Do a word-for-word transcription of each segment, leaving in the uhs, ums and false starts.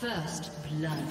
First blood.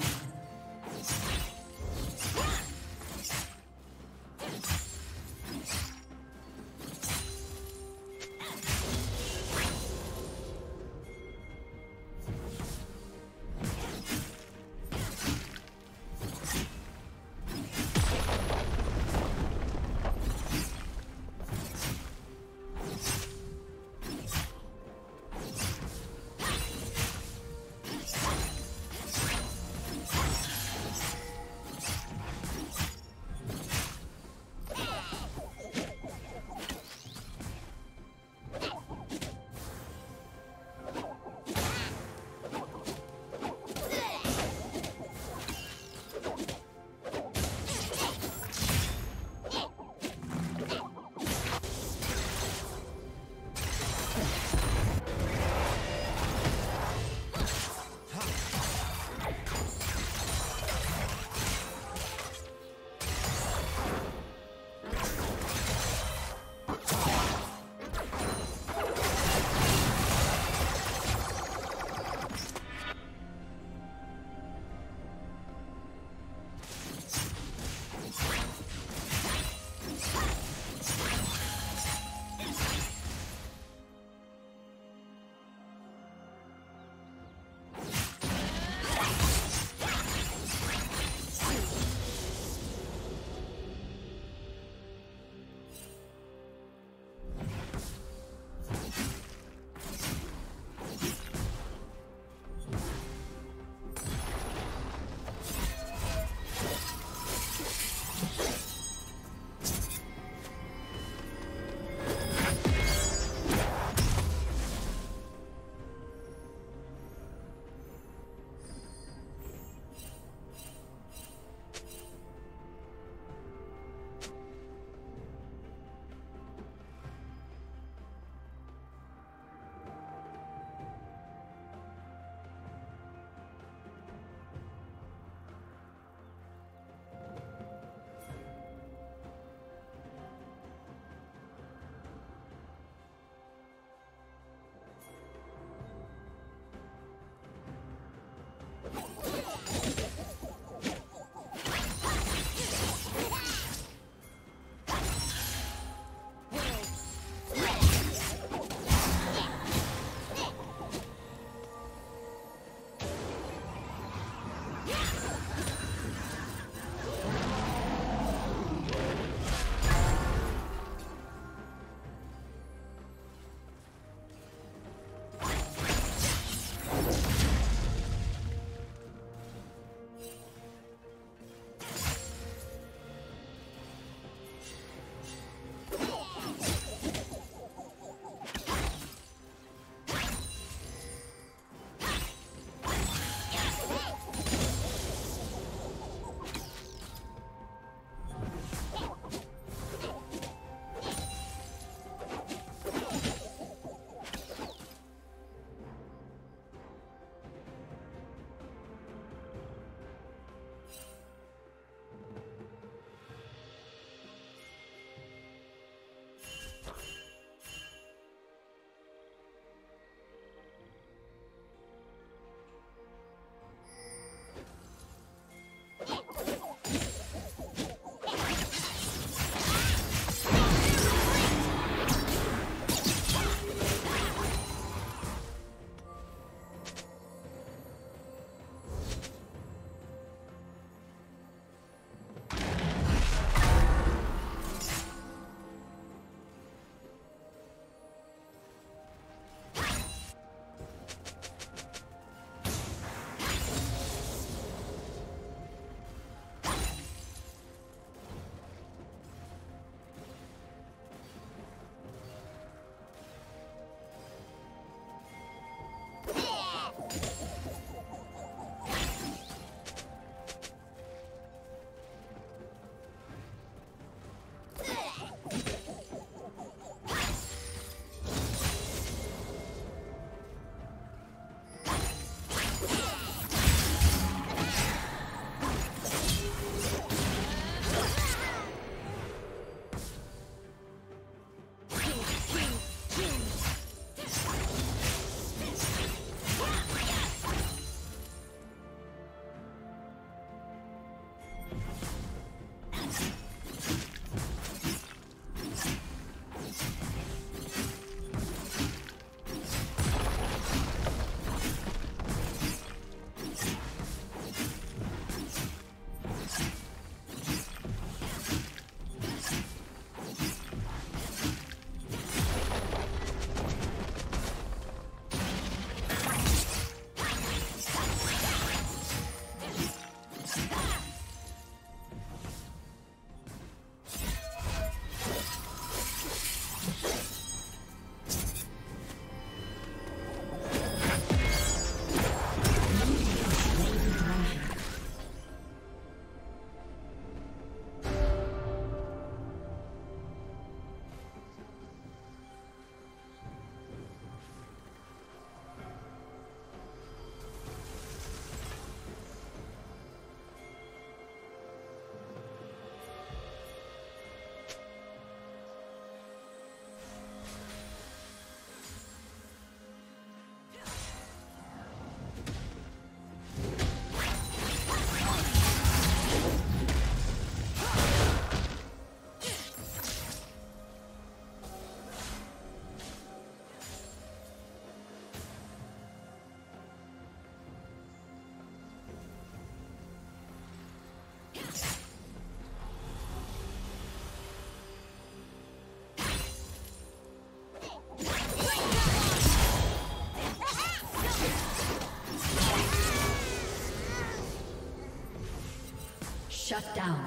Shut down.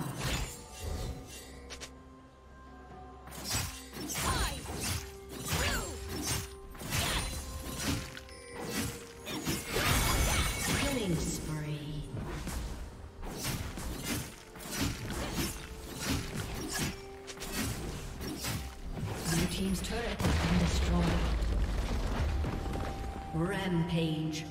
Rampage.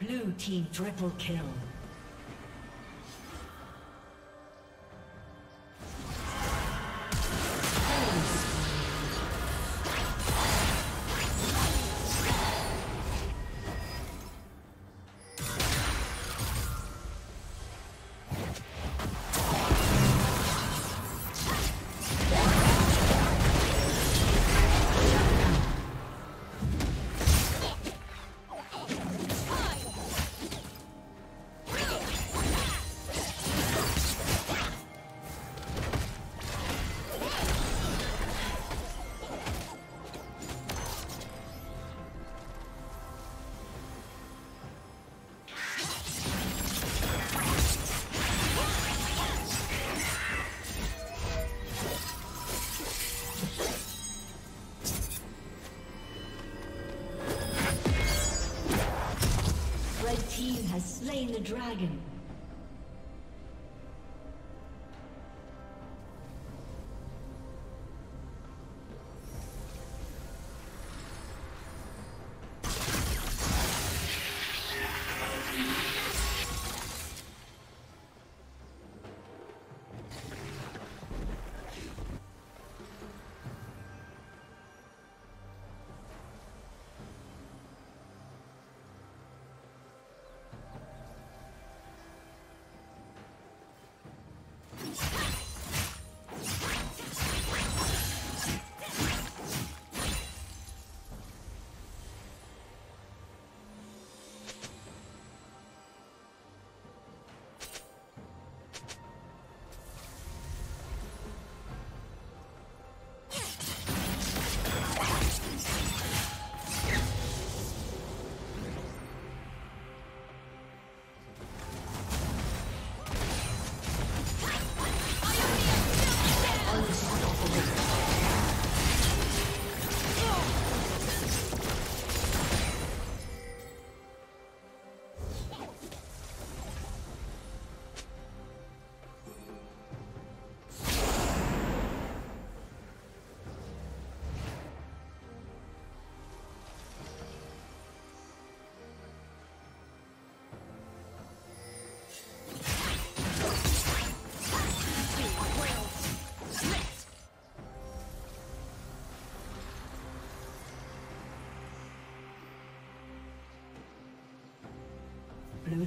Blue team triple kill. team has slain the dragon. Blue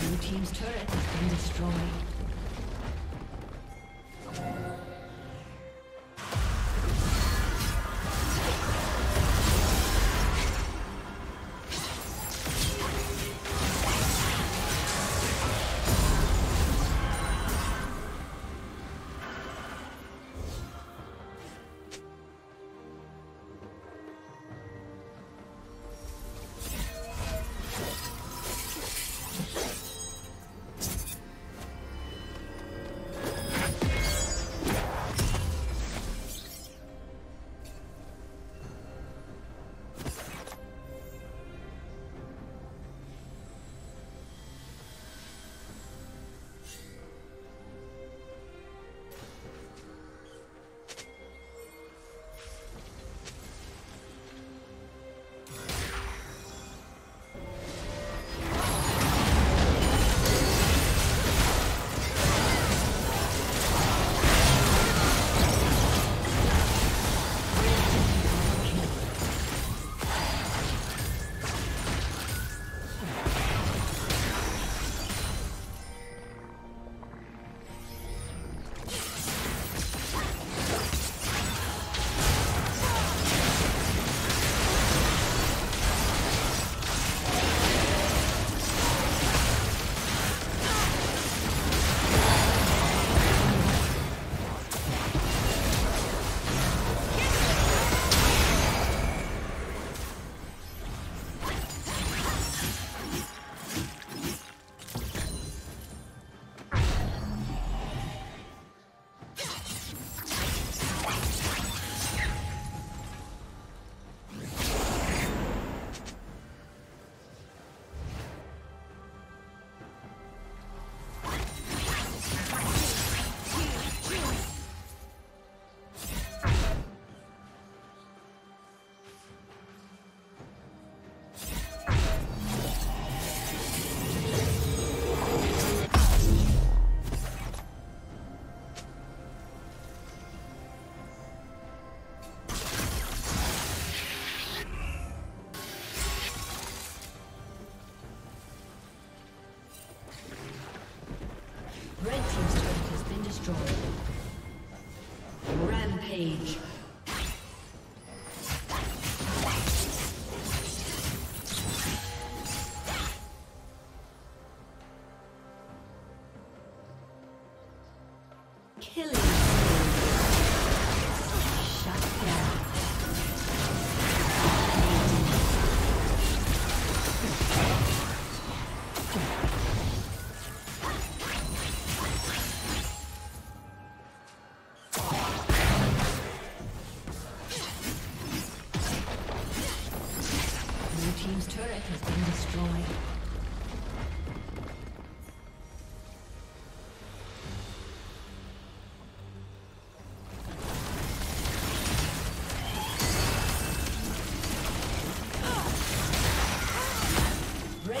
Blue team's turret has been destroyed. team's turret has been destroyed. Red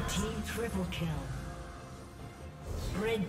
Red team triple kill. Red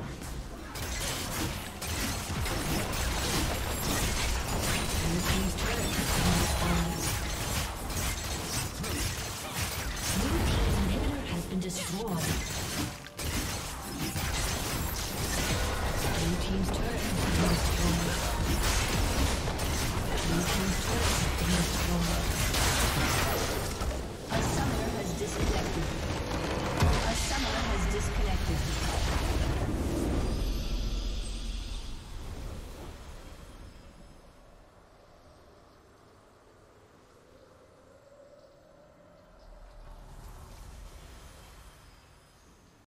A summoner has disconnected. A summoner has disconnected.